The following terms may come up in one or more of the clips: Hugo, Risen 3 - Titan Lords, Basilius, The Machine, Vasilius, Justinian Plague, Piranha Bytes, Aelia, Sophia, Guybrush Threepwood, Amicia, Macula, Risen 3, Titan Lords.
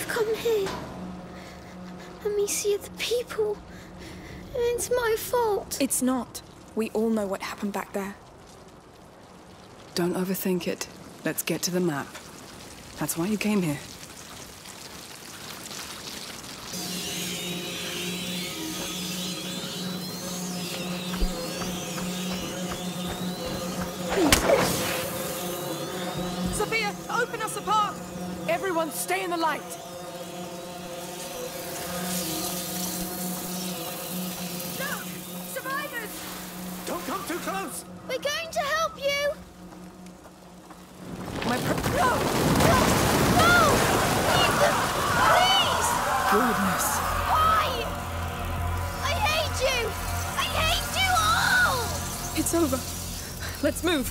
They've come here. Amicia, the people. It's my fault. It's not. We all know what happened back there. Don't overthink it. Let's get to the map. That's why you came here. Sophia, open us a path! Everyone stay in the light! Look! Survivors! Don't come too close! We're going to help you! No! No! No! Leave them! Please! Goodness. Why? I hate you! I hate you all! It's over. Let's move.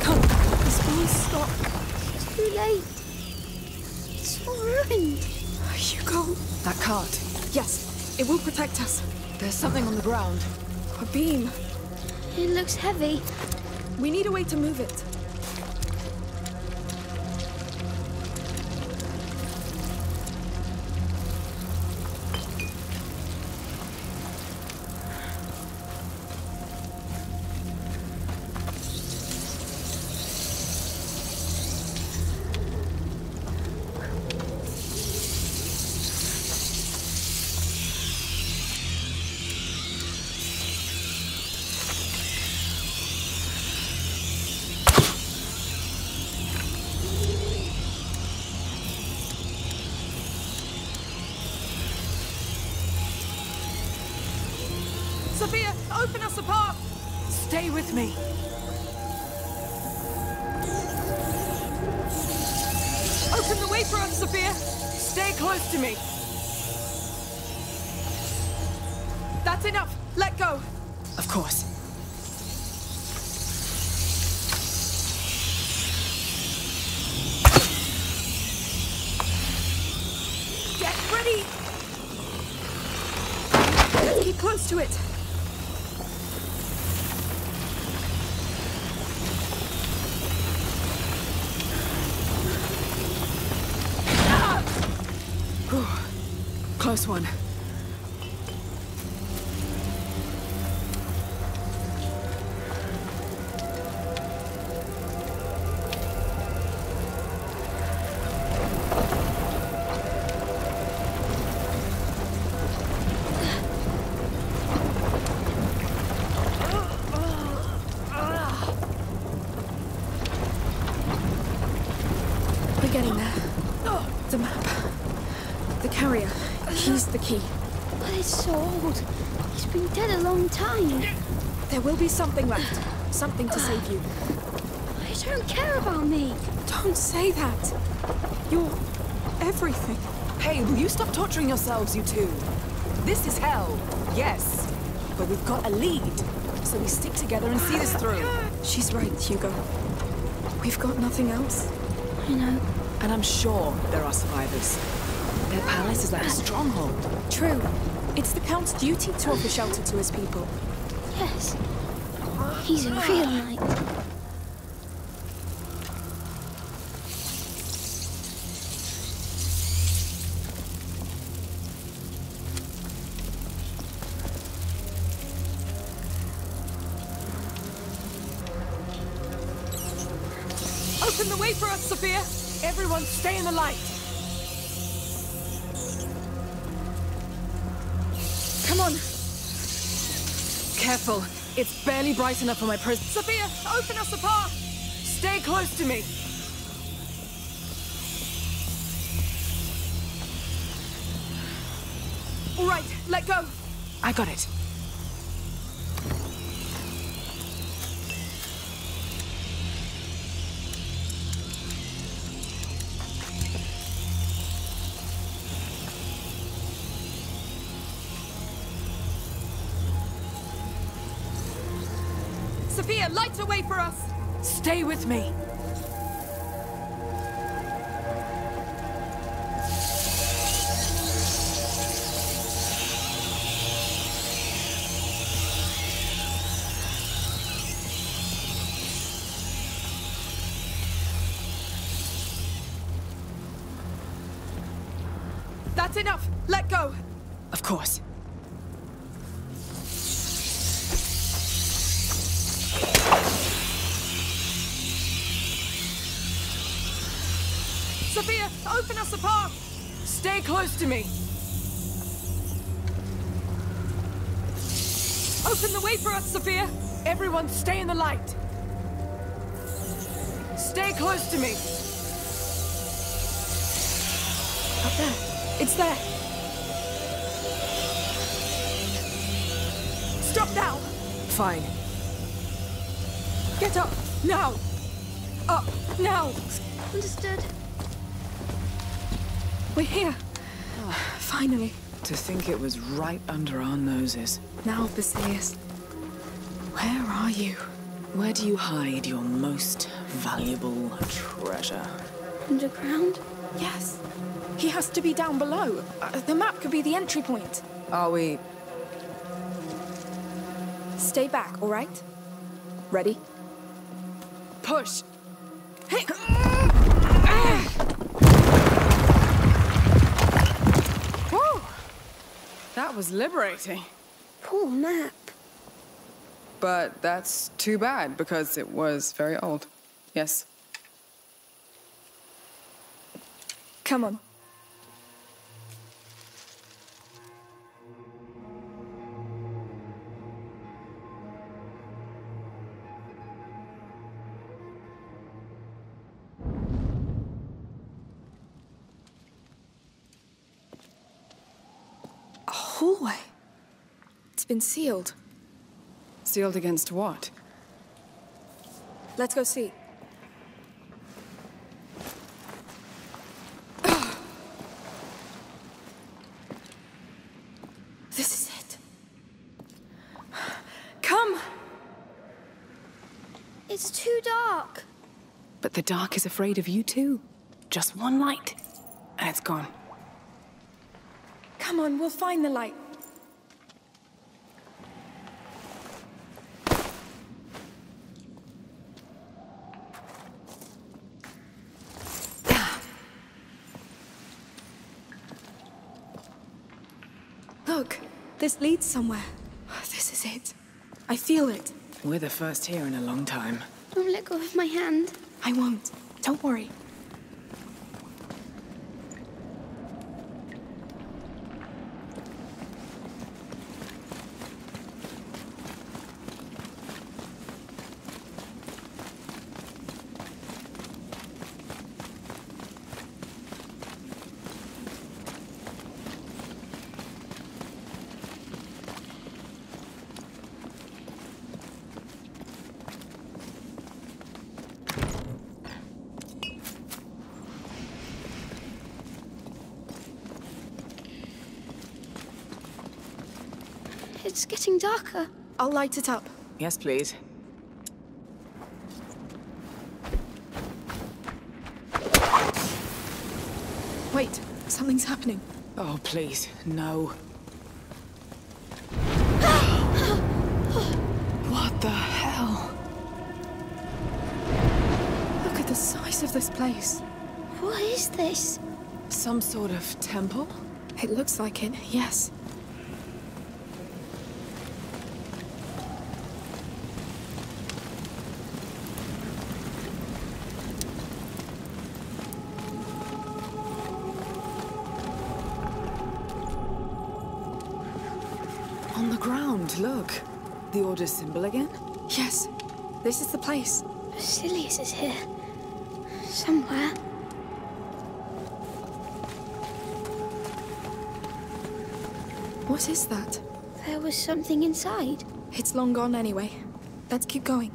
Come. This will stop. It's too late. It's all ruined. Hugo. That card. Yes. It will protect us. There's something on the ground. A beam. It looks heavy. We need a way to move it. Sophia, open us apart! Stay with me. Open the way for us, Sophia! Stay close to me. That's enough. Let go. Of course. Get ready! Let's keep close to it. Close one. We're getting there. The map. The carrier. He's the key. But it's so old. He's been dead a long time. There will be something left. Something to save you. I don't care about me. Don't say that. You're everything. Hey, will you stop torturing yourselves, you two? This is hell. Yes. But we've got a lead. So we stick together and see this through. She's right, Hugo. We've got nothing else. I know. And I'm sure there are survivors. Their palace is like a stronghold. True. It's the Count's duty to offer shelter to his people. Yes. He's a real knight. Open the way for us, Sophia! Everyone stay in the light! Careful. It's barely bright enough for my prism. Sophia, open us a path! Stay close to me. All right, let go. I got it. Sophia, light a way for us! Stay with me. That's enough. Let go. Of course. Sophia, open us a path. Stay close to me. Open the way for us, Sophia. Everyone stay in the light. Stay close to me. Up there. It's there. Stop now. Fine. Get up. Now. Up. Now. Understood. We're here. Oh. Finally. To think it was right under our noses. Now, Basilius, where are you? Where do you hide your most valuable treasure? Underground? Yes. He has to be down below. The map could be the entry point. Are we... Stay back, all right? Ready? Push! Hey! Woo! That was liberating. Poor map. But that's too bad, because it was very old. Yes. Come on. A hallway? It's been sealed. Sealed against what? Let's go see. This is it. Come! It's too dark. But the dark is afraid of you too. Just one light, and it's gone. Come on, we'll find the light. This leads somewhere. This is it. I feel it. We're the first here in a long time. Don't let go of my hand. I won't. Don't worry. It's getting darker. I'll light it up. Yes, please. Wait, something's happening. Oh, please, no. What the hell? Look at the size of this place. What is this? Some sort of temple? It looks like it, yes. Look, the Order's symbol again? Yes, this is the place. Vasilius is here. Somewhere. What is that? There was something inside. It's long gone anyway. Let's keep going.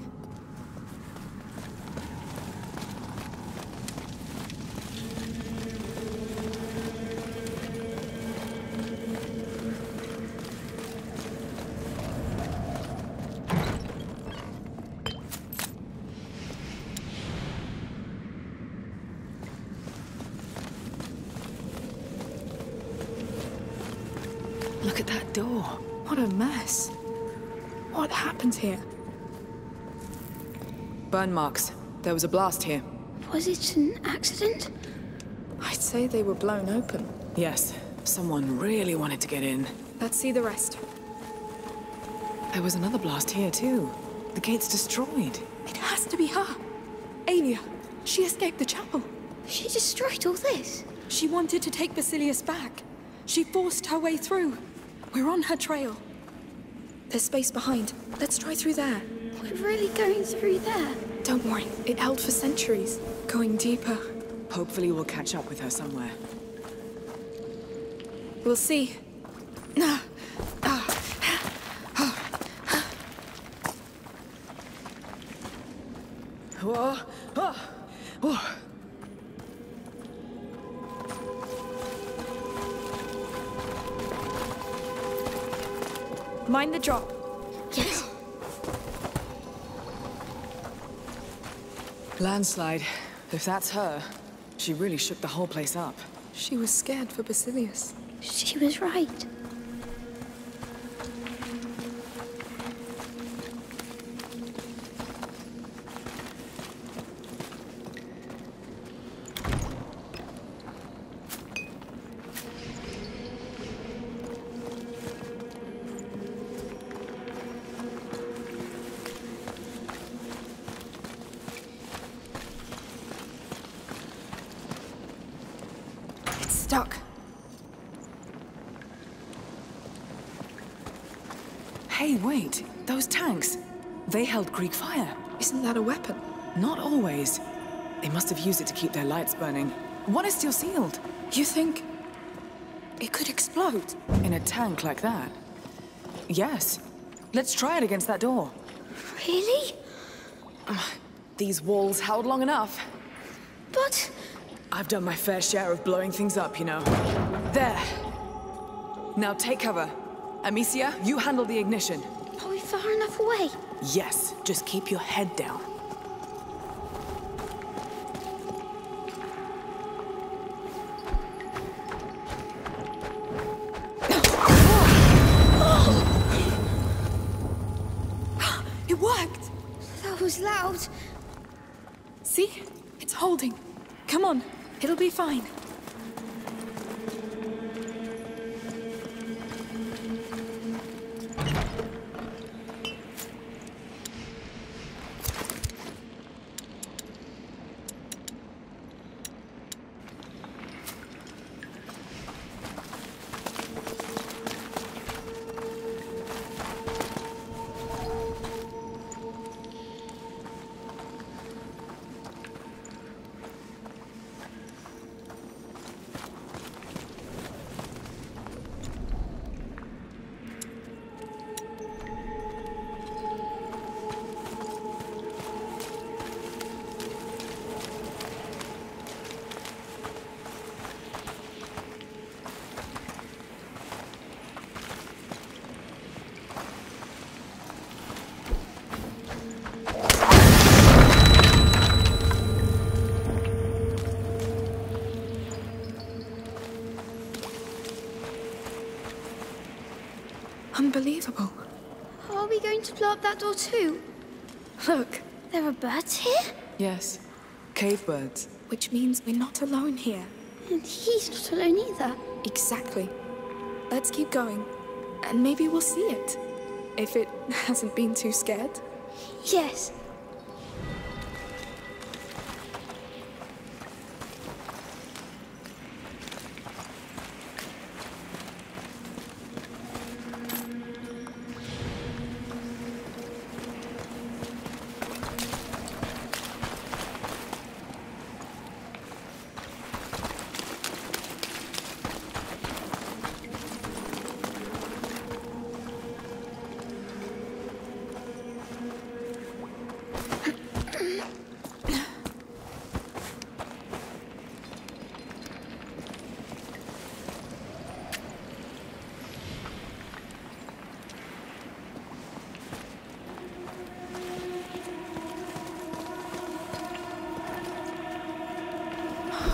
Look at that door. What a mess. What happened here? Burn marks. There was a blast here. Was it an accident? I'd say they were blown open. Yes. Someone really wanted to get in. Let's see the rest. There was another blast here, too. The gate's destroyed. It has to be her. Aelia. She escaped the chapel. She destroyed all this? She wanted to take Basilius back. She forced her way through. We're on her trail. There's space behind. Let's try through there. We're really going through there? Don't worry. It held for centuries. Going deeper. Hopefully we'll catch up with her somewhere. We'll see. No. Whoa. Oh. Whoa. Mind the drop. Yes. Landslide. If that's her, she really shook the whole place up. She was scared for Basilius. She was right. Stuck. Hey, wait. Those tanks. They held Greek fire. Isn't that a weapon? Not always. They must have used it to keep their lights burning. One is still sealed. You think it could explode? In a tank like that? Yes. Let's try it against that door. Really? These walls held long enough. But... I've done my fair share of blowing things up, you know. There. Now take cover. Amicia, you handle the ignition. Are we far enough away? Yes. Just keep your head down. It worked! That was loud. See? It's holding. Come on. It'll be fine. Unbelievable. Are we going to blow up that door too? Look. There are birds here? Yes. Cave birds. Which means we're not alone here. And he's not alone either. Exactly. Let's keep going. And maybe we'll see it. If it hasn't been too scared. Yes.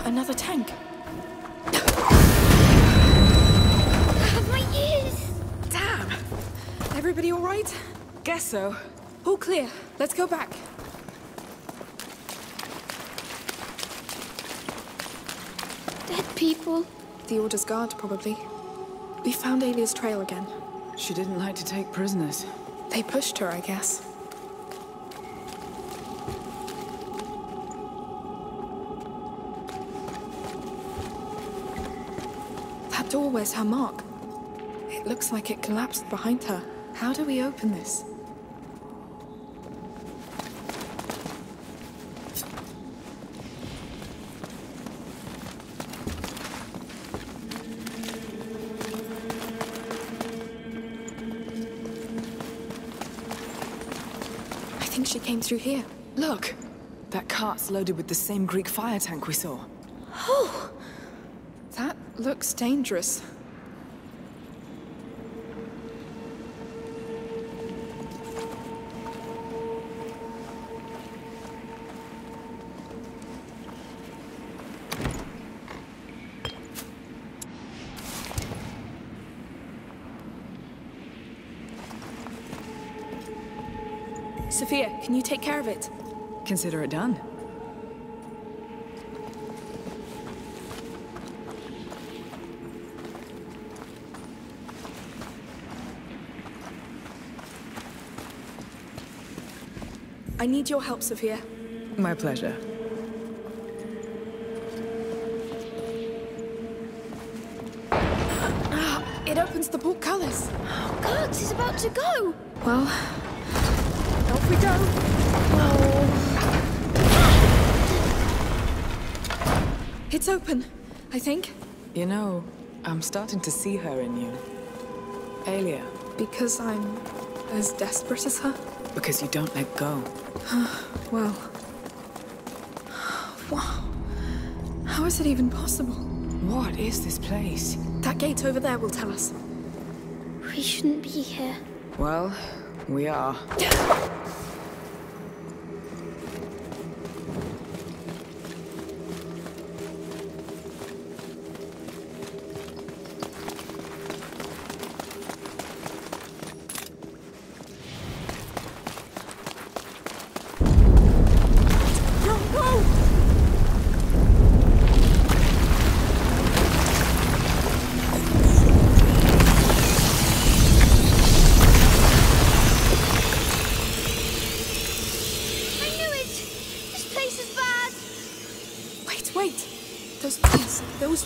Another tank. My ears! Damn! Everybody all right? Guess so. All clear. Let's go back. Dead people. the Order's guard, probably. We found Aelia's trail again. She didn't like to take prisoners. They pushed her, I guess. That door, where's her mark? It looks like it collapsed behind her. How do we open this? She came through here. Look! That cart's loaded with the same Greek fire tank we saw. Oh! That looks dangerous. Sophia, can you take care of it? Consider it done. I need your help, Sophia. My pleasure. Ah, it opens the portcullis. Oh, God, it's about to go. Well... off we go! Oh. It's open, I think. You know, I'm starting to see her in you. Aelia. Because I'm as desperate as her? Because you don't let go. Well... wow. How is it even possible? What is this place? That gate over there will tell us. We shouldn't be here. Well, we are.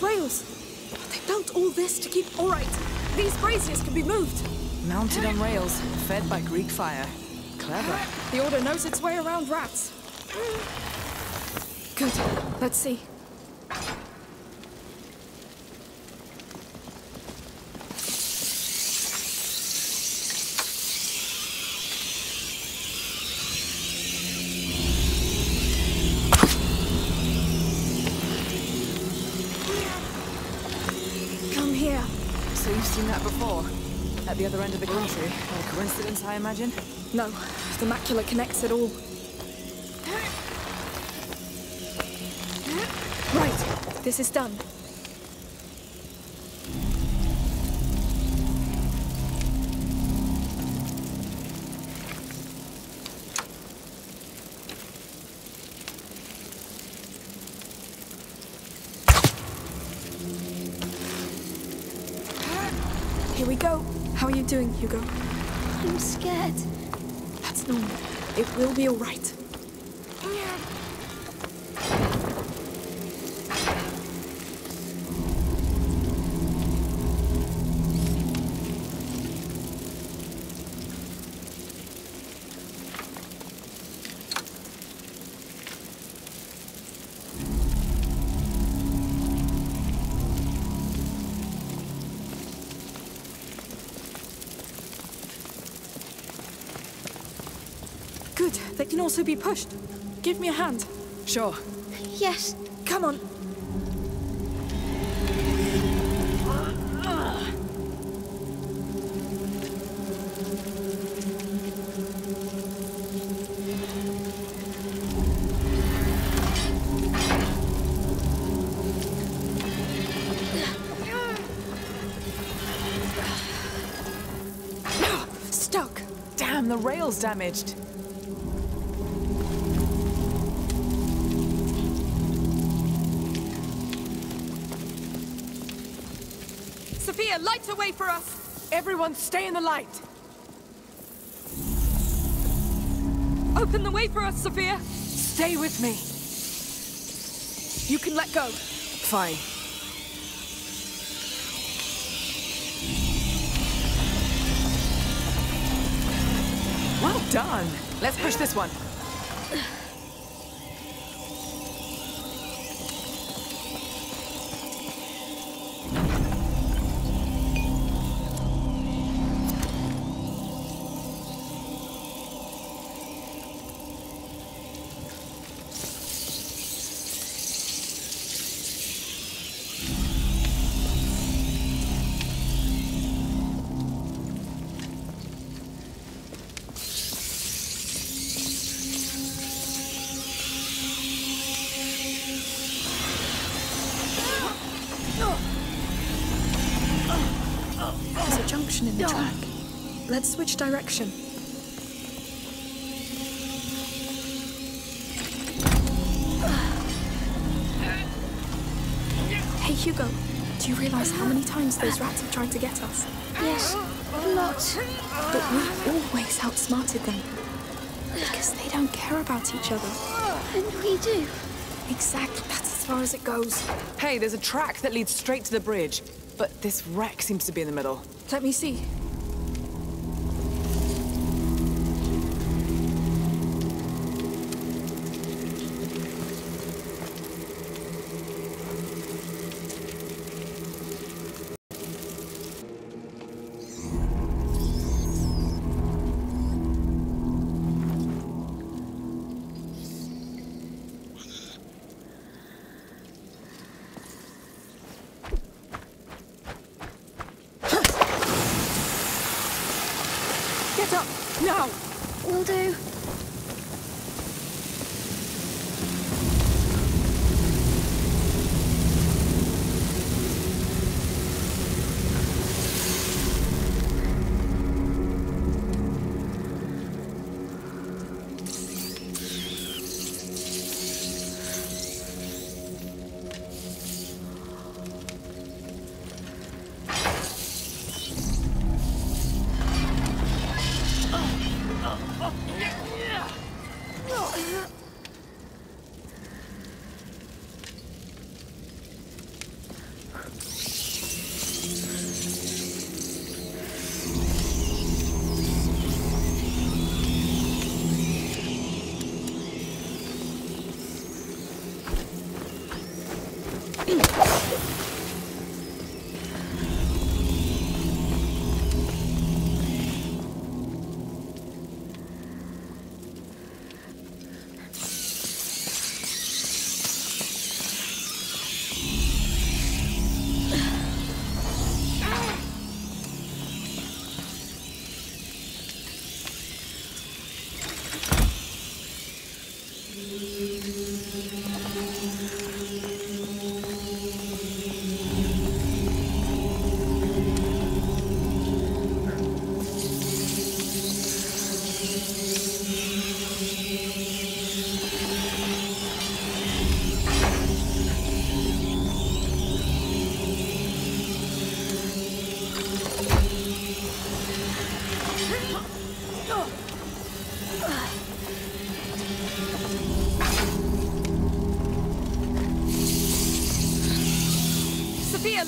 Rails. They built all this to keep... all right, these braziers can be moved. Mounted on rails, fed by Greek fire. Clever. The Order knows its way around rats. Good. Let's see. The other end of the country. A coincidence, I imagine? No. The Macula connects it all. Right. This is done. Here we go. How are you doing, Hugo? I'm scared. That's normal. It will be all right. They can also be pushed. Give me a hand. Sure. Yes. Come on. Stuck. Damn, the rail's damaged. Sophia, lights away for us! Everyone stay in the light! Open the way for us, Sophia! Stay with me! You can let go. Fine. Well done! Let's push this one. In the track. Let's switch direction. Hey Hugo, do you realize how many times those rats have tried to get us? Yes, lots. But we've always outsmarted them. Because they don't care about each other. And we do. Exactly, that's as far as it goes. Hey, there's a track that leads straight to the bridge. But this wreck seems to be in the middle. Let me see. Get up! Now! Will do.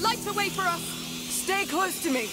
Lights away for us! Stay close to me!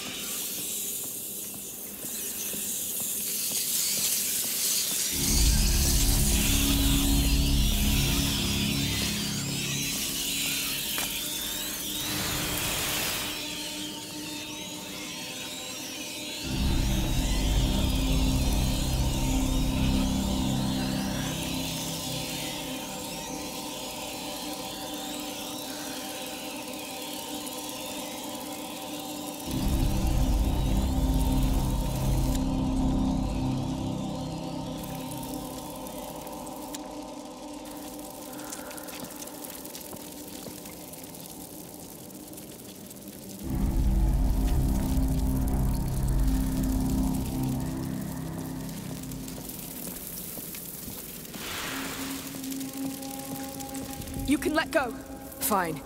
You can let go. Fine.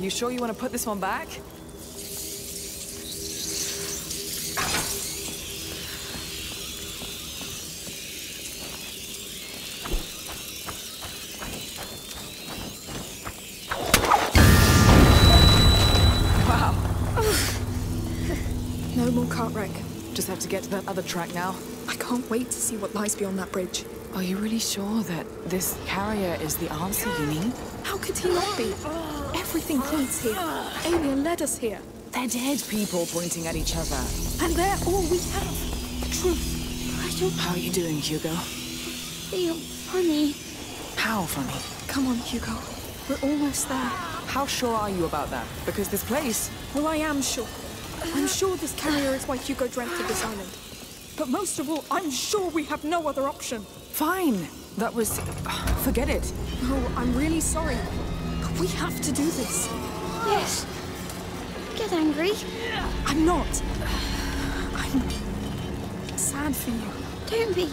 You sure you want to put this one back? Just have to get to that other track now. I can't wait to see what lies beyond that bridge. Are you really sure that this carrier is the answer you need? How could he not be? Everything points here. Aelia led us here. They're dead people pointing at each other. And they're all we have. Truth. I don't... How are you doing, Hugo? I feel funny. How funny? Come on, Hugo. We're almost there. How sure are you about that? Because this place... Well, I am sure. I'm sure this carrier is why Hugo dreamt of this island. But most of all, I'm sure we have no other option. Fine. That was... Forget it. No, I'm really sorry. But we have to do this. Yes. Get angry. I'm not. I'm... sad for you. Don't be.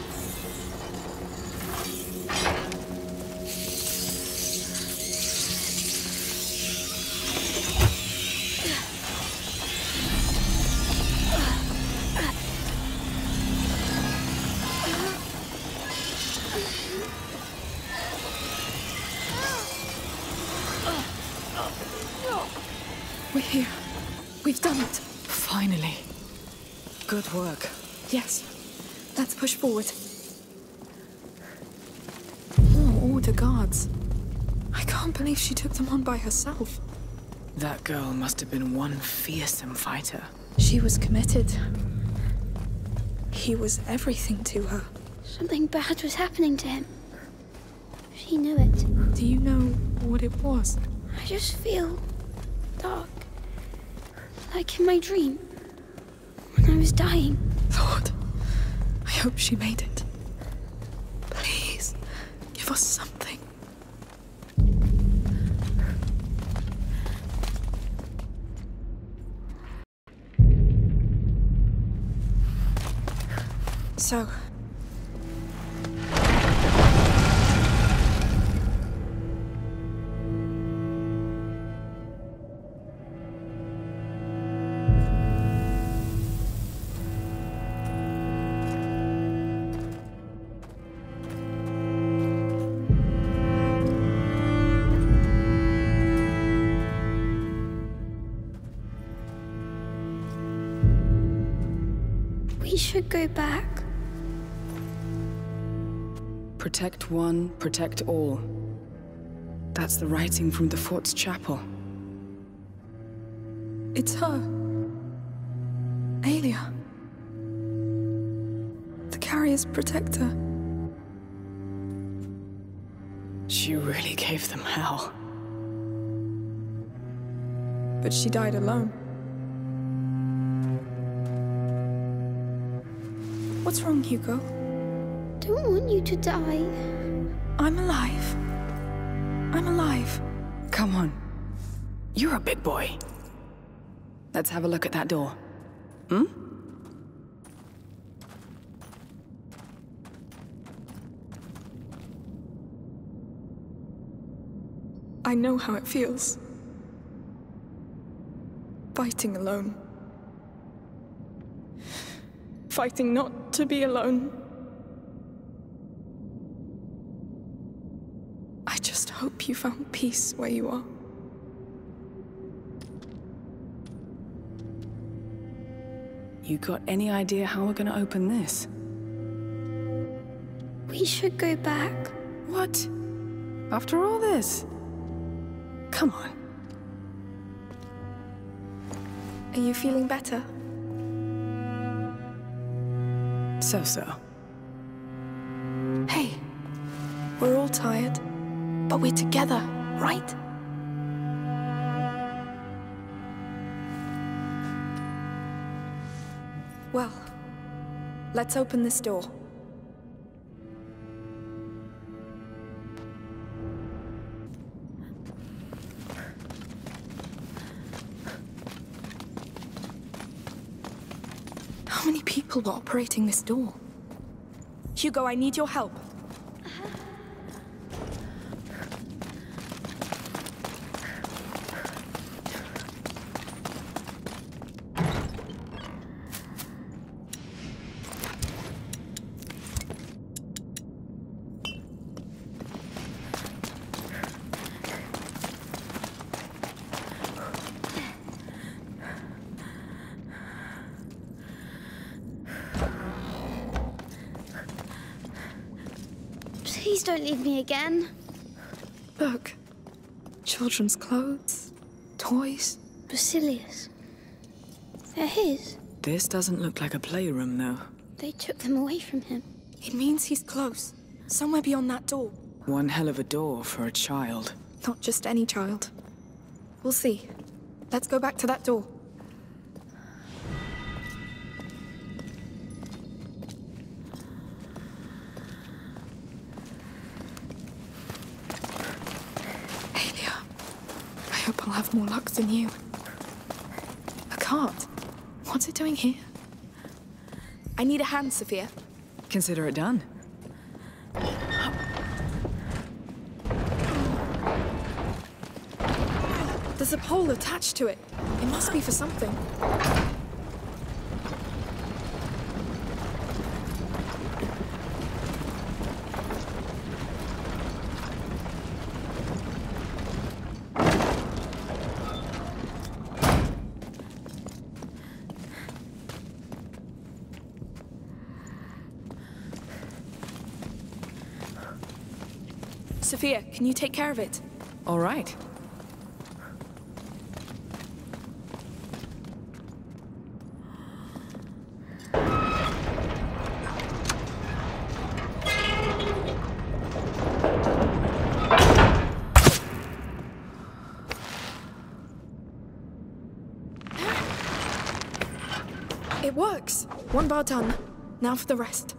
Good work. Yes. Let's push forward. Oh, all the guards. I can't believe she took them on by herself. That girl must have been one fearsome fighter. She was committed. He was everything to her. Something bad was happening to him. She knew it. Do you know what it was? I just feel dark. Like in my dream. I was dying. Lord, I hope she made it. Please, give us something. So... should go back. Protect one, protect all. That's the writing from the fort's chapel. It's her. Aelia. The carrier's protector. She really gave them hell. But she died alone. What's wrong, Hugo? Don't want you to die. I'm alive. I'm alive. Come on. You're a big boy. Let's have a look at that door. Hmm? I know how it feels. Fighting alone. Fighting not to be alone. I just hope you found peace where you are. You got any idea how we're gonna open this? We should go back. What? After all this? Come on. Are you feeling better? So. Hey, we're all tired, but we're together, right? Well, let's open this door. People were operating this door. Hugo, I need your help. Please don't leave me again. Look. Children's clothes. Toys. Basilius. They're his. This doesn't look like a playroom, though. They took them away from him. It means he's close. Somewhere beyond that door. One hell of a door for a child. Not just any child. We'll see. Let's go back to that door. Aelia, I hope I'll have more luck than you. A cart? What's it doing here? I need a hand, Sophia. Consider it done. There's a pole attached to it. It must be for something. Sophia, can you take care of it? All right. It works! One bar done. Now for the rest.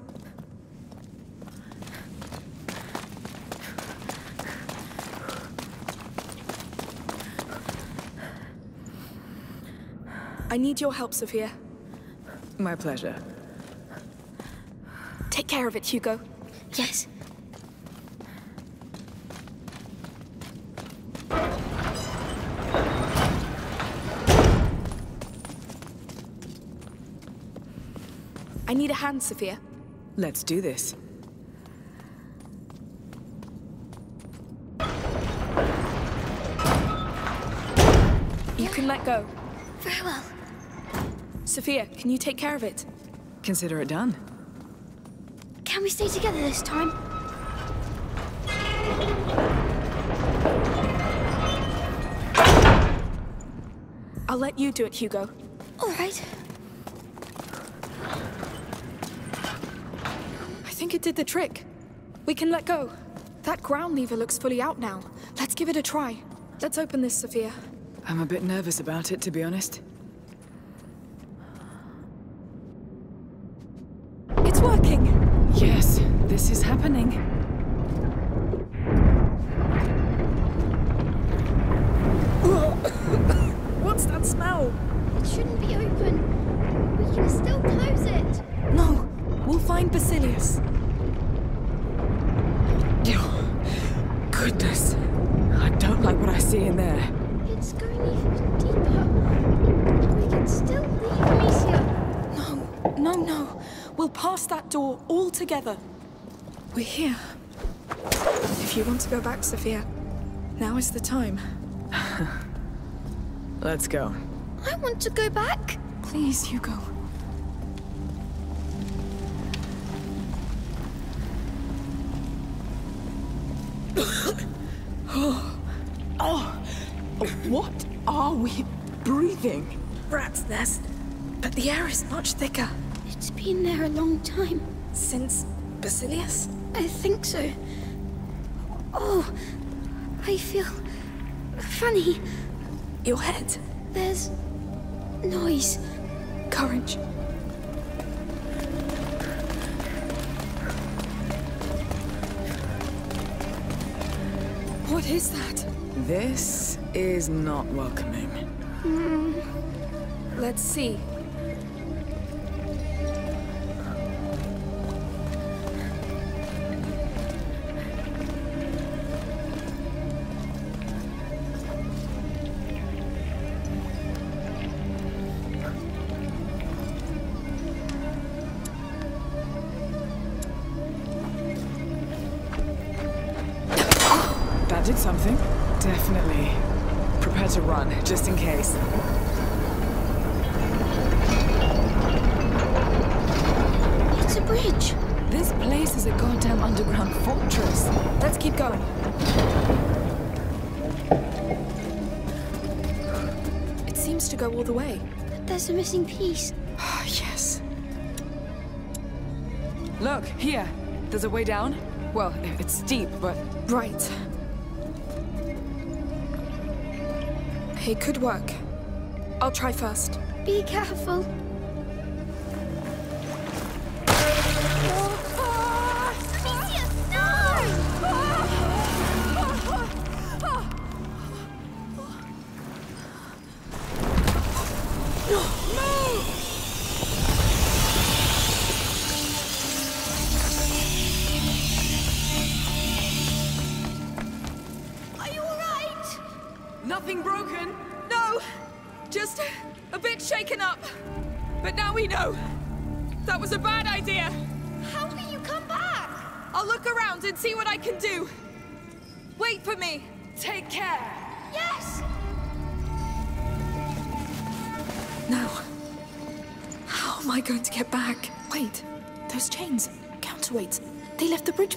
I need your help, Sophia. My pleasure. Take care of it, Hugo. Yes. I need a hand, Sophia. Let's do this. You can let go. Very well. Sophia, can you take care of it? Consider it done. Can we stay together this time? I'll let you do it, Hugo. All right. I think it did the trick. We can let go. That ground lever looks fully out now. Let's give it a try. Let's open this, Sophia. I'm a bit nervous about it, to be honest. It's working! Yes, this is happening. What's that smell? It shouldn't be open. We can still close it. No, we'll find Basilius. Goodness, I don't like what I see in there. It's going even deeper. We can still leave Amicia. No. We'll pass that door all together. We're here. If you want to go back, Sophia, now is the time. Let's go. I want to go back. Please, Hugo. What are we breathing? Rat's nest. But the air is much thicker. It's been there a long time. Since Basilius? I think so. Oh, I feel funny. Your head? There's noise. Courage. What is that? This is not welcoming. Let's see. That did something. Definitely. Prepare to run, just in case. It's a bridge. This place is is a goddamn underground fortress. Let's keep going. It seems to go all the way. But there's a missing piece. Oh, yes. Look, here. There's a way down. Well, it's steep, but... Right. It could work. I'll try first. Be careful.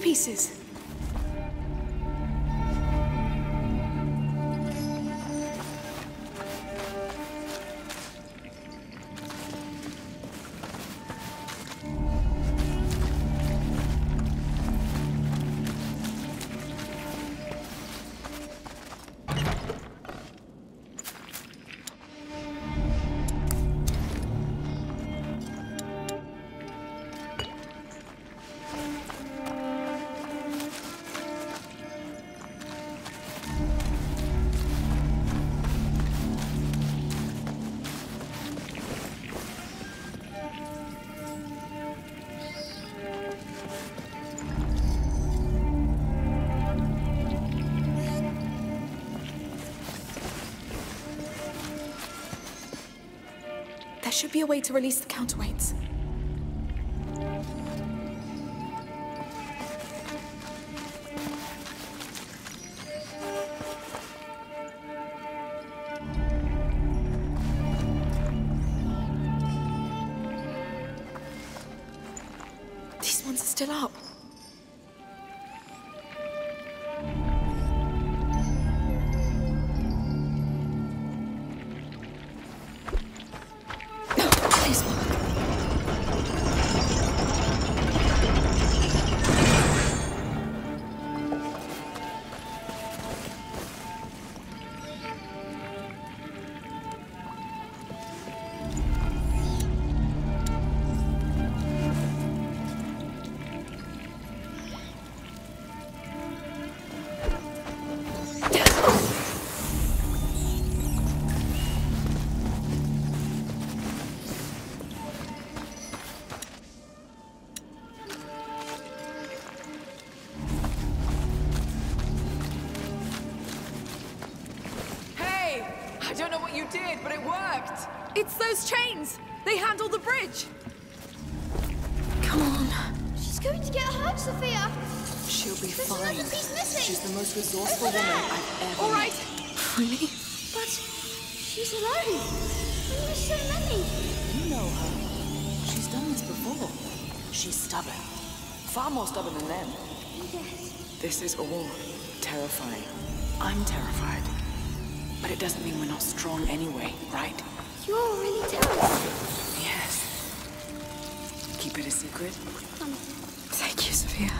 Pieces. There should be a way to release the counterweights. These ones are still up. Resourceful woman I've ever. All right. Really? But she's alone. There are so many. You know her. She's done this before. She's stubborn. Far more stubborn than them. Yes. This is all terrifying. I'm terrified. But it doesn't mean we're not strong anyway, right? You're really terrified. Yes. Keep it a secret. Come on. Thank you, Sophia.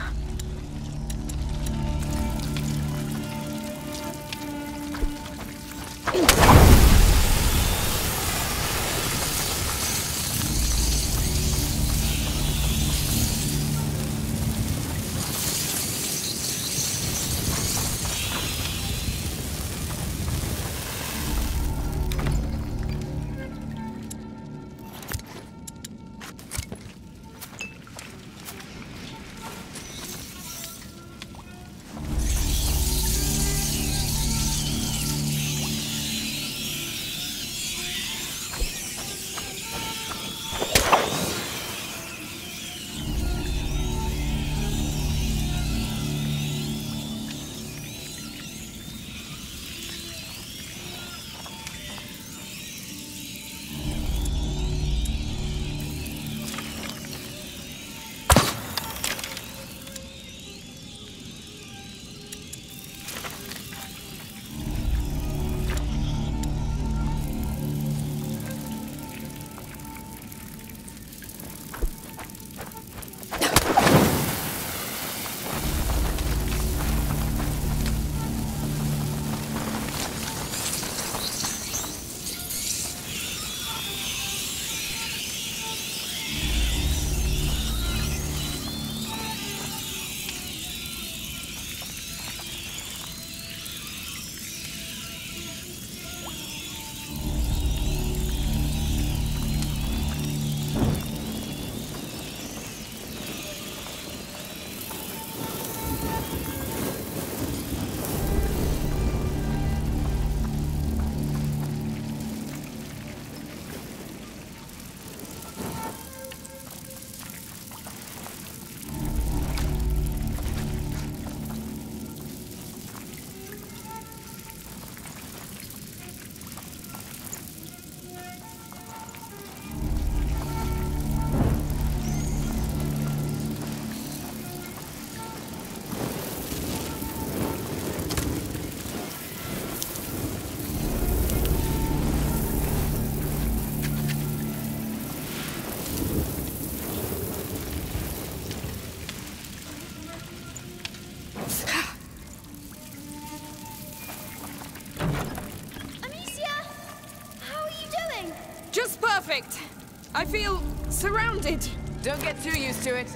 feel surrounded. Don't get too used to it.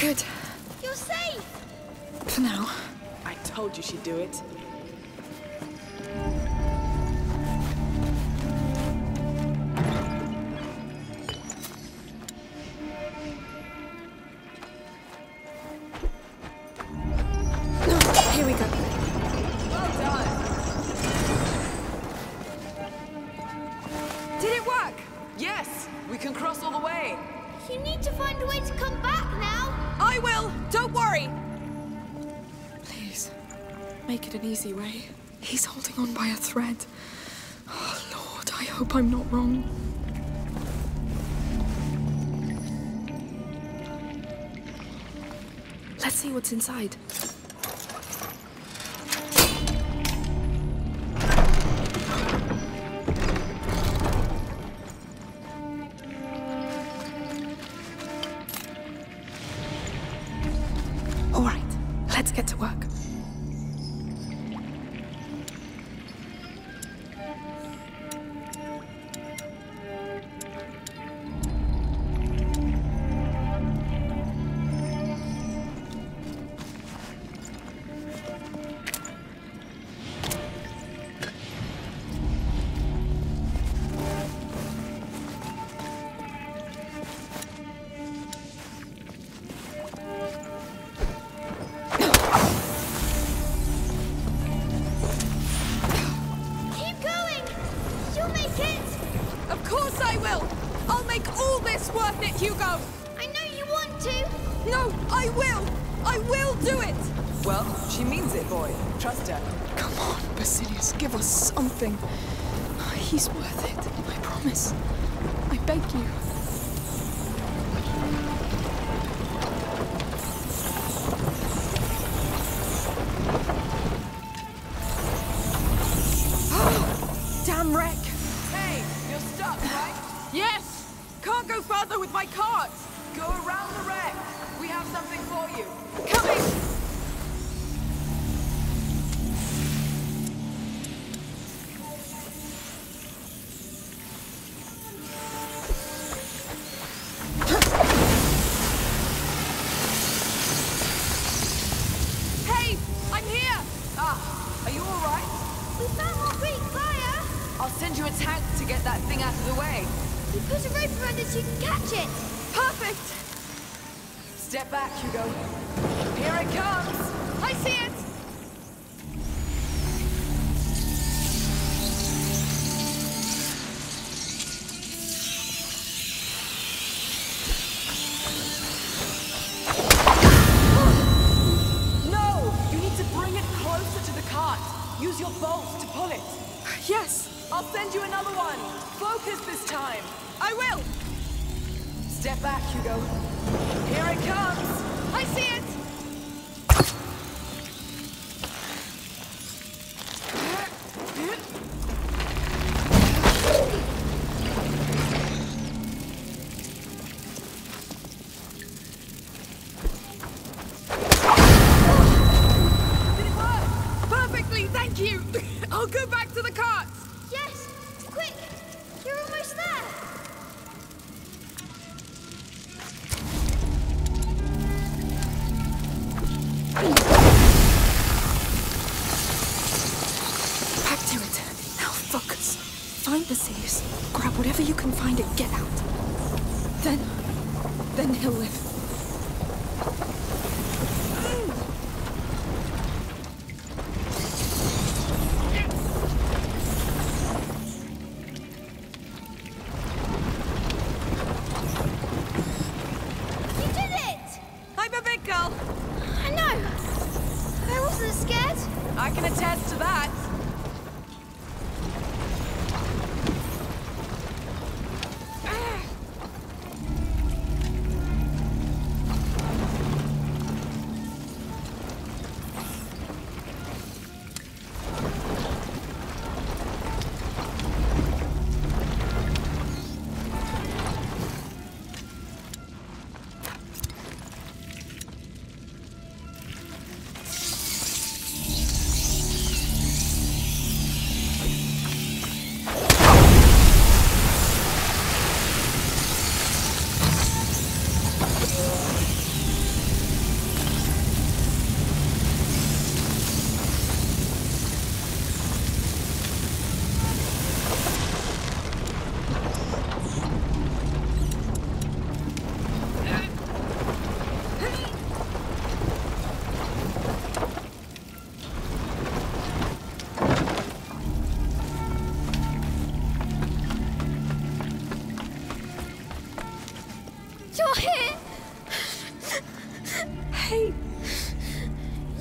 Good. You're safe! For now. I told you she'd do it. I'm not wrong. Let's see what's inside. All right, let's get to work. Hugo! I know you want to! No, I will! I will do it! Well, she means it, boy. Trust her. Come on, Basilius, give us something. He's worth it, I promise. I beg you.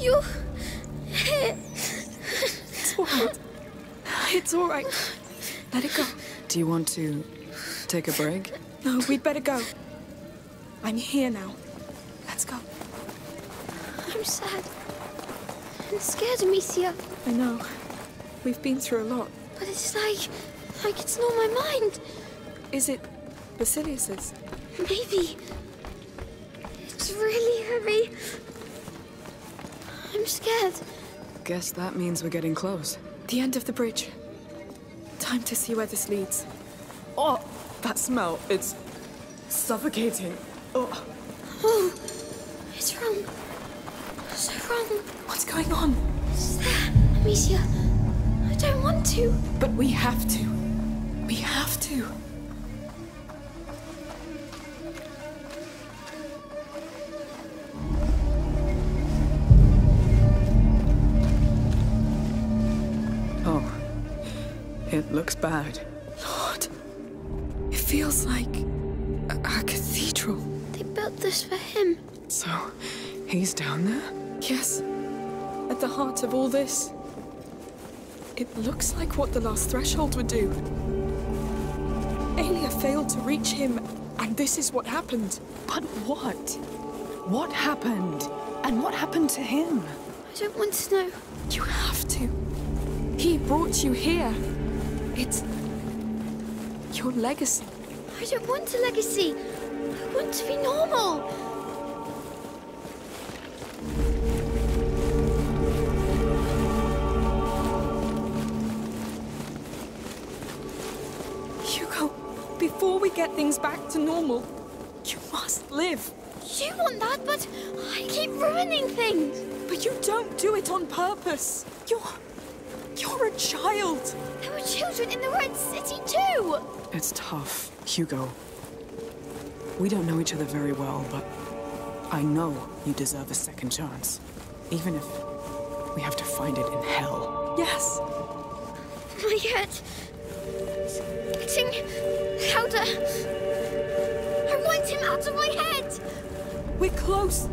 you... It's all right. It's all right. Let it go. Do you want to take a break? No, we'd better go. I'm here now. Let's go. I'm sad. I'm scared, Amicia. I know. We've been through a lot. But it's like it's not my mind. Is it Basilius's? Maybe. It's really heavy. I'm scared. Guess that means we're getting close. The end of the bridge. Time to see where this leads. Oh, that smell. It's suffocating. Oh. Oh, it's wrong. So wrong. What's going on? It's there, Amicia. I don't want to. But we have to. We have to. It looks bad. Lord, it feels like a cathedral. They built this for him. So, he's down there? Yes, at the heart of all this. It looks like what the last threshold would do. Aelia failed to reach him, and this is what happened. But what? What happened? And what happened to him? I don't want to know. You have to. He brought you here. It's your legacy. I don't want a legacy. I want to be normal. Hugo, before we get things back to normal, you must live. You want that, but I keep ruining things. But you don't do it on purpose. You're a child! There were children in the Red City too! It's tough, Hugo. We don't know each other very well, but I know you deserve a second chance. Even if we have to find it in hell. Yes! My head... it's getting louder. I want him out of my head! We're close.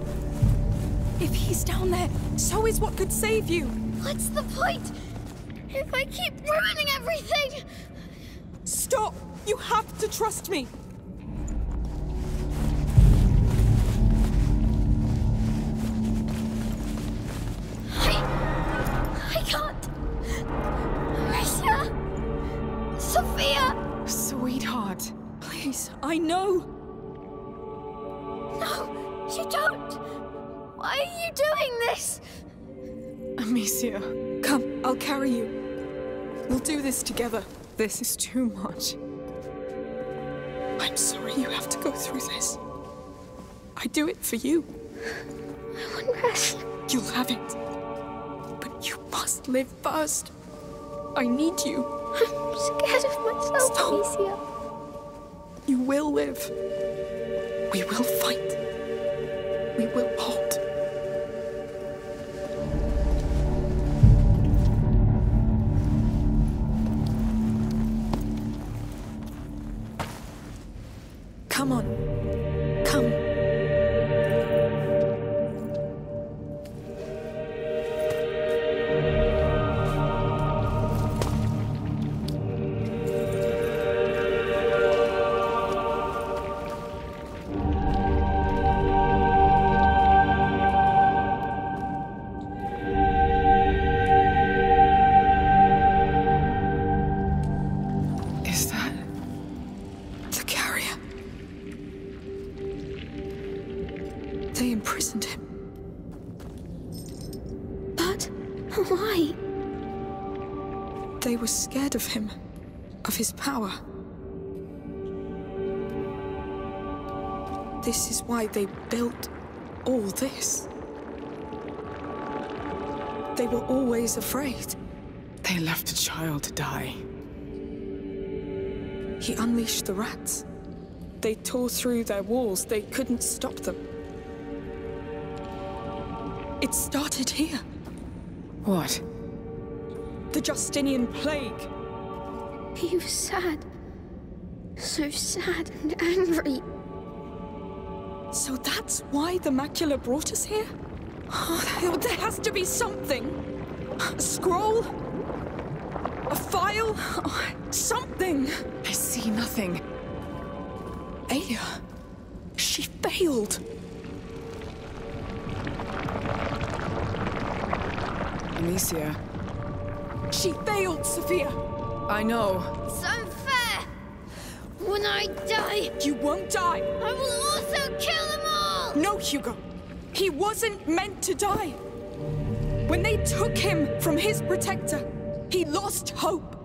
If he's down there, so is what could save you. What's the point? If I keep ruining everything! Stop! You have to trust me! I can't! Amicia! Sophia! Sweetheart, please, I know! No, you don't! Why are you doing this? Amicia, come, I'll carry you. We'll do this together. This is too much. I'm sorry you have to go through this. I do it for you. I want rest. You'll have it. But you must live first. I need you. I'm scared of myself, Amicia. You will live. We will fight. We will hold. Come on. Come. Is that the carrier? They imprisoned him. But why? They were scared of him, of his power. This is why they built all this. They were always afraid. They left a child to die. He unleashed the rats. They tore through their walls. They couldn't stop them. It started here. What? The Justinian Plague. He was sad. So sad and angry. So that's why the Macula brought us here? Oh, there has to be something. A scroll? A file? Oh, something. I see nothing. Aelia, she failed. Amicia. She failed, Sophia. I know. It's unfair. When I die... You won't die. I will also kill them all! No, Hugo. He wasn't meant to die. When they took him from his protector, he lost hope.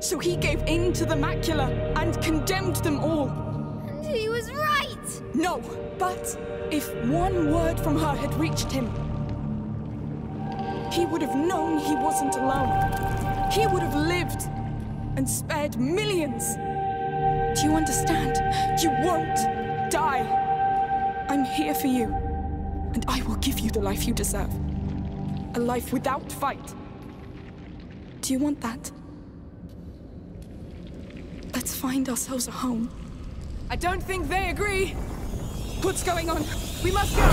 So he gave in to the Macula and condemned them all. And he was right! No, but if one word from her had reached him, he would have known he wasn't alone. He would have lived and spared millions. Do you understand? You won't die. I'm here for you, and I will give you the life you deserve. A life without fight. Do you want that? Let's find ourselves a home. I don't think they agree. What's going on? We must go!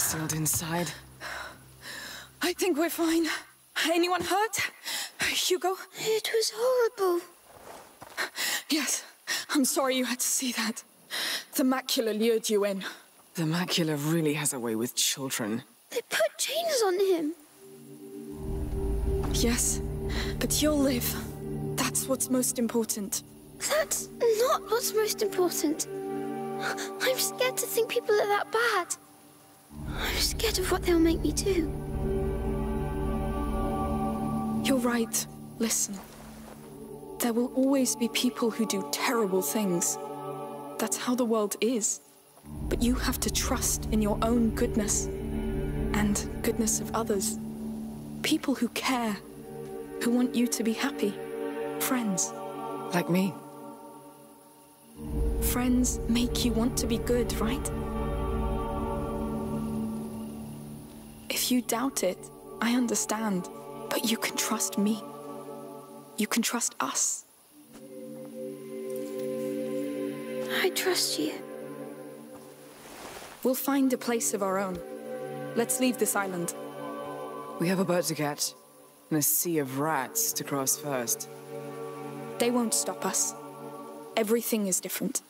Sealed inside. I think we're fine. Anyone hurt? Hugo? It was horrible. Yes. I'm sorry you had to see that. The Macula lured you in. The Macula really has a way with children. They put chains on him. Yes, but you'll live. That's what's most important. That's not what's most important. I'm scared to think people are that bad. I'm scared of what they'll make me do. You're right. Listen. There will always be people who do terrible things. That's how the world is. But you have to trust in your own goodness. And goodness of others. People who care. Who want you to be happy. Friends. Like me. Friends make you want to be good, right? If you doubt it, I understand, but you can trust me. You can trust us. I trust you. We'll find a place of our own. Let's leave this island. We have a bird to catch, and a sea of rats to cross first. They won't stop us. Everything is different.